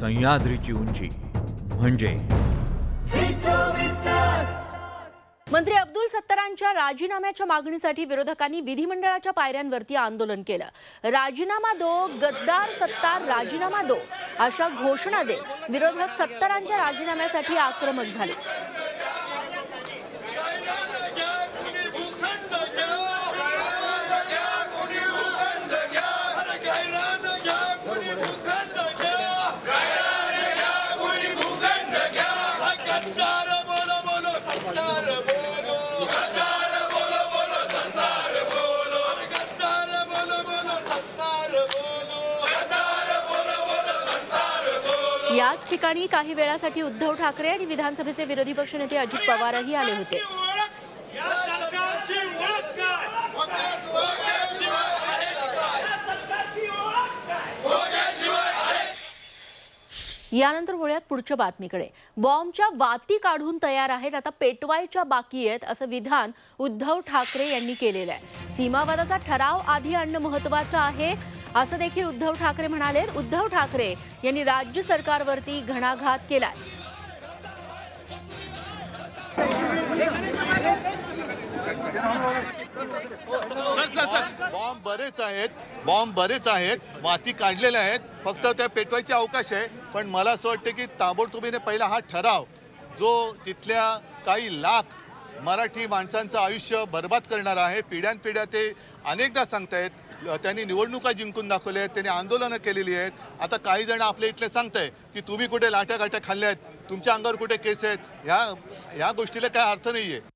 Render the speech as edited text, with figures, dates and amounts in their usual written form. सह्याद्रीची उंची म्हणजे। मंत्री अब्दुल सत्तारांच्या राजीनाम्याच्या मागणीसाठी विरोधकांनी विधिमंडळाच्या पायऱ्यांवरती आंदोलन केलं। राजीनामा दो, गद्दार सत्तार राजीनामा दो अशा घोषणा देत विरोधक सत्तारांच्या राजीनाम्यासाठी आक्रमक झाले। याच ठिकाणी काही वेळासाठी उद्धव ठाकरे आणि विधानसभेचे विरोधी पक्षनेते अजित पवारही आले होते। यानंतर वळूयात पुढच्या बातमीकडे। बॉम्बच्या वाती काढून तयार आहेत, आता पेटवायच्या बाकी आहेत असं विधान उद्धव ठाकरे यांनी केलेलं आहे। सीमावादाचा ठराव आधी आणणं महत्त्वाचं आहे असं देखील उद्धव ठाकरे म्हणाले। उद्धव ठाकरे यांनी राज्य सरकारवरती घणाघात केलाय। बॉम्ब बरेच आहेत, माती काढलेले आहेत, फक्त त्या पेटवायचा अवकाश आहे। पण मला असं वाटतं की ताबडतोबीने पहिला हा ठराव जो तिथल्या काही लाख मराठी माणसांचं आयुष्य बर्बाद करणार आहे, पिढ्यानपिढ्या ते अनेकदा सांगतायत, त्यांनी निवडणुका जिंकून दाखवल्या आहेत, त्यांनी आंदोलनं केलेली आहेत। आता काही जण आपल्या इथले सांगताय की तुम्ही कुठे लाट्या काट्या खाल्ल्या आहेत, तुमच्या अंगावर कुठे केस आहेत, ह्या गोष्टीला काय अर्थ नाही आहे।